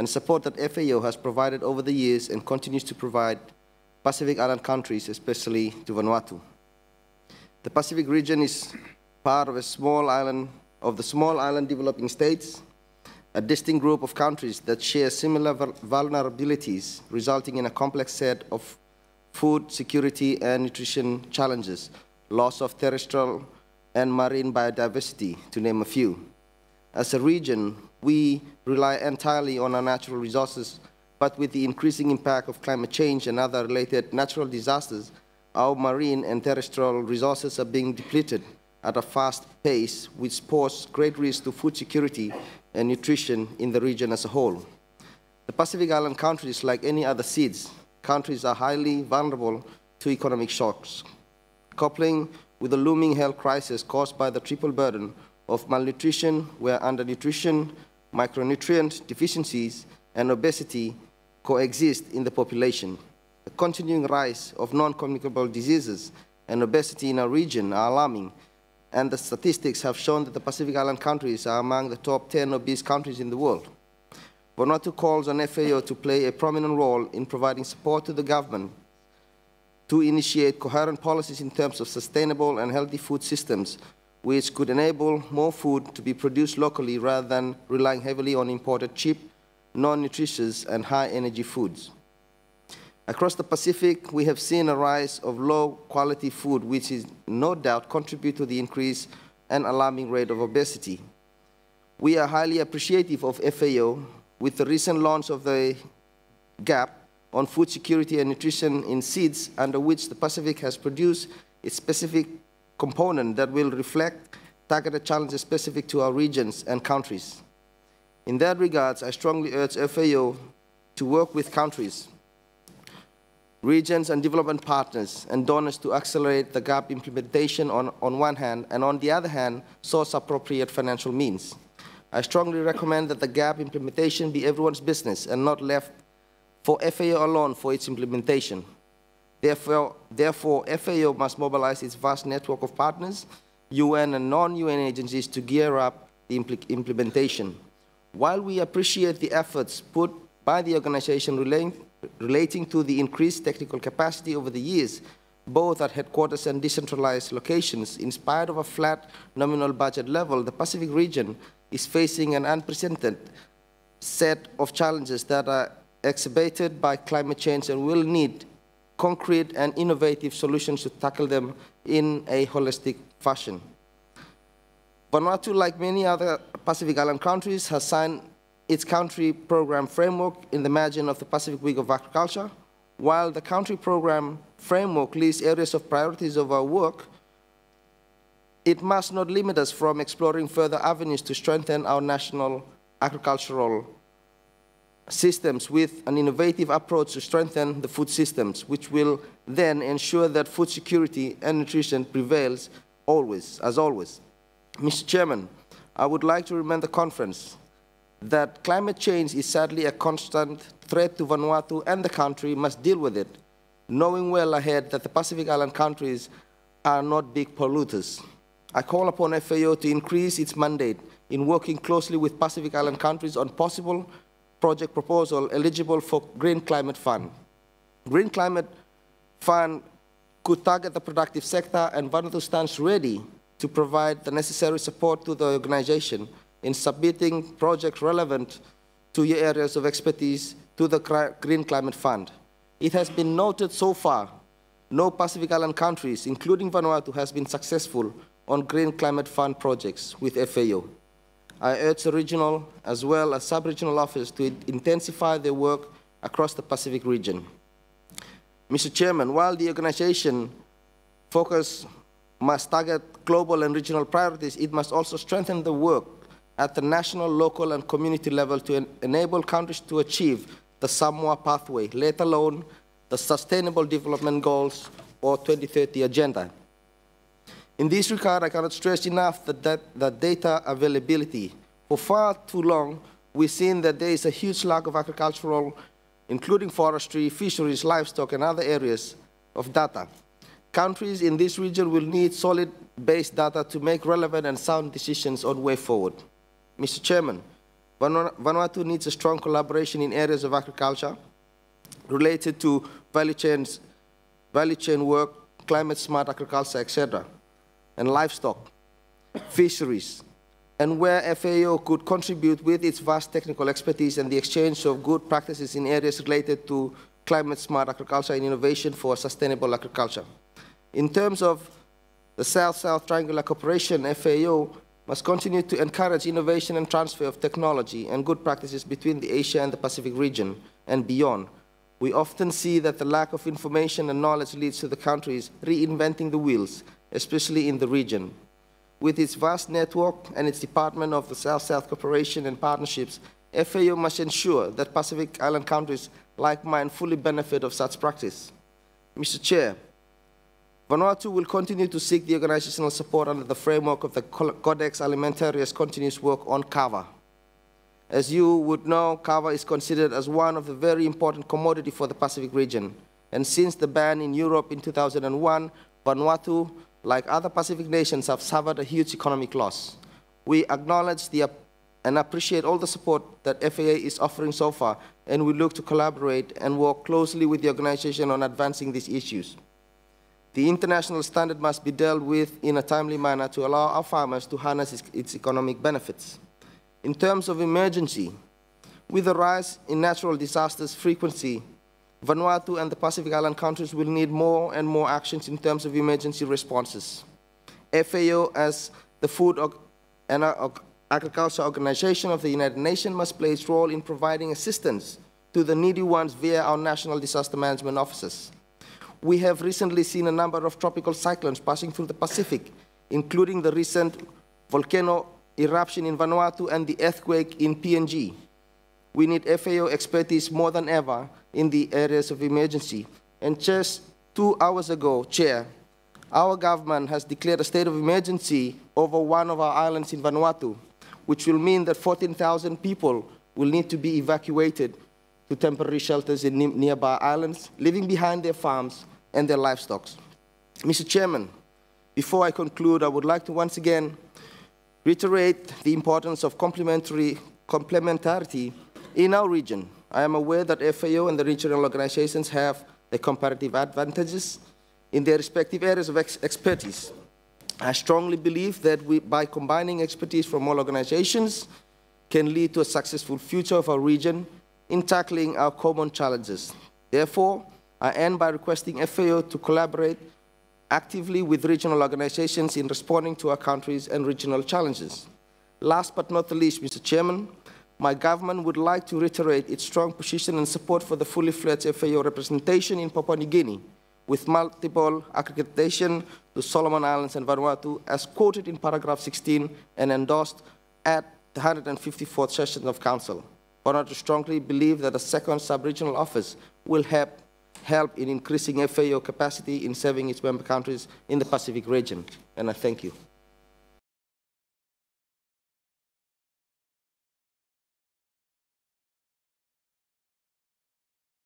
and support that FAO has provided over the years and continues to provide Pacific Island countries, especially to Vanuatu. The Pacific region is part of the small island developing states, a distinct group of countries that share similar vulnerabilities, resulting in a complex set of food security and nutrition challenges, loss of terrestrial and marine biodiversity, to name a few. As a region, we rely entirely on our natural resources, but with the increasing impact of climate change and other related natural disasters, our marine and terrestrial resources are being depleted at a fast pace, which poses great risk to food security and nutrition in the region as a whole. The Pacific Island countries, like any other SIDs, countries are highly vulnerable to economic shocks. Coupling with the looming health crisis caused by the triple burden of malnutrition, where undernutrition, micronutrient deficiencies, and obesity coexist in the population. The continuing rise of non-communicable diseases and obesity in our region are alarming, and the statistics have shown that the Pacific Island countries are among the top 10 obese countries in the world. Vanuatu calls on FAO to play a prominent role in providing support to the government to initiate coherent policies in terms of sustainable and healthy food systems, which could enable more food to be produced locally rather than relying heavily on imported cheap, non-nutritious and high-energy foods. Across the Pacific, we have seen a rise of low-quality food, which is no doubt contribute to the increase and alarming rate of obesity. We are highly appreciative of FAO with the recent launch of the GAP on food security and nutrition in SIDS, under which the Pacific has produced a specific component that will reflect targeted challenges specific to our regions and countries. In that regard, I strongly urge FAO to work with countries, regions and development partners and donors to accelerate the GAP implementation on one hand, and on the other hand, source appropriate financial means. I strongly recommend that the GAP implementation be everyone's business and not left for FAO alone for its implementation. Therefore, FAO must mobilize its vast network of partners, UN and non-UN agencies to gear up the implementation. While we appreciate the efforts put by the organization relating to the increased technical capacity over the years, both at headquarters and decentralized locations, in spite of a flat nominal budget level, the Pacific region is facing an unprecedented set of challenges that are exacerbated by climate change and will need concrete and innovative solutions to tackle them in a holistic fashion. Vanuatu, like many other Pacific Island countries, has signed its country program framework in the margin of the Pacific Week of Agriculture. While the country program framework lists areas of priorities of our work, it must not limit us from exploring further avenues to strengthen our national agricultural systems with an innovative approach to strengthen the food systems, which will then ensure that food security and nutrition prevails always, as always. Mr. Chairman, I would like to remind the conference that climate change is sadly a constant threat to Vanuatu, and the country must deal with it, knowing well ahead that the Pacific Island countries are not big polluters. I call upon FAO to increase its mandate in working closely with Pacific Island countries on possible project proposal eligible for Green Climate Fund. Green Climate Fund could target the productive sector, and Vanuatu stands ready to provide the necessary support to the organization in submitting projects relevant to your areas of expertise to the Green Climate Fund. It has been noted so far, no Pacific Island countries, including Vanuatu, has been successful on Green Climate Fund projects with FAO. I urge the regional as well as sub-regional office to intensify their work across the Pacific region. Mr. Chairman, while the organization focus must target global and regional priorities, it must also strengthen the work at the national, local, and community level to enable countries to achieve the Samoa pathway, let alone the Sustainable Development Goals or 2030 agenda. In this regard, I cannot stress enough the data availability. For far too long, we've seen that there is a huge lack of agricultural, including forestry, fisheries, livestock, and other areas of data. Countries in this region will need solid-based data to make relevant and sound decisions on the way forward. Mr. Chairman, Vanuatu needs a strong collaboration in areas of agriculture related to value chain work, climate smart agriculture, etc., and livestock, fisheries, and where FAO could contribute with its vast technical expertise and the exchange of good practices in areas related to climate smart agriculture and innovation for sustainable agriculture. In terms of the South-South Triangular Cooperation, FAO must continue to encourage innovation and transfer of technology and good practices between the Asia and the Pacific region and beyond. We often see that the lack of information and knowledge leads to the countries reinventing the wheels, especially in the region. With its vast network and its Department of the South-South Cooperation and Partnerships, FAO must ensure that Pacific Island countries like mine fully benefit of such practice. Mr. Chair, Vanuatu will continue to seek the organizational support under the framework of the Codex Alimentarius continuous work on KAVA. As you would know, KAVA is considered as one of the very important commodity for the Pacific region. And since the ban in Europe in 2001, Vanuatu, like other Pacific nations, have suffered a huge economic loss. We acknowledge and appreciate all the support that FAO is offering so far, and we look to collaborate and work closely with the organization on advancing these issues. The international standard must be dealt with in a timely manner to allow our farmers to harness its economic benefits. In terms of emergency, with the rise in natural disasters frequency, Vanuatu and the Pacific Island countries will need more and more actions in terms of emergency responses. FAO, as the Food and Agriculture Organization of the United Nations, must play its role in providing assistance to the needy ones via our national disaster management offices. We have recently seen a number of tropical cyclones passing through the Pacific, including the recent volcano eruption in Vanuatu and the earthquake in PNG. We need FAO expertise more than ever in the areas of emergency. And just 2 hours ago, Chair, our government has declared a state of emergency over one of our islands in Vanuatu, which will mean that 14,000 people will need to be evacuated to temporary shelters in nearby islands, leaving behind their farms and their livestock. Mr. Chairman, before I conclude, I would like to once again reiterate the importance of complementarity in our region. I am aware that FAO and the regional organizations have the comparative advantages in their respective areas of expertise. I strongly believe that by combining expertise from all organizations, can lead to a successful future of our region in tackling our common challenges. Therefore, I end by requesting FAO to collaborate actively with regional organizations in responding to our countries and regional challenges. Last but not the least, Mr. Chairman, my government would like to reiterate its strong position and support for the fully fledged FAO representation in Papua New Guinea, with multiple accreditation to Solomon Islands and Vanuatu, as quoted in paragraph 16 and endorsed at the 154th session of Council. Vanuatu strongly believe that a second sub-regional office will help in increasing FAO capacity in serving its member countries in the Pacific region. And I thank you.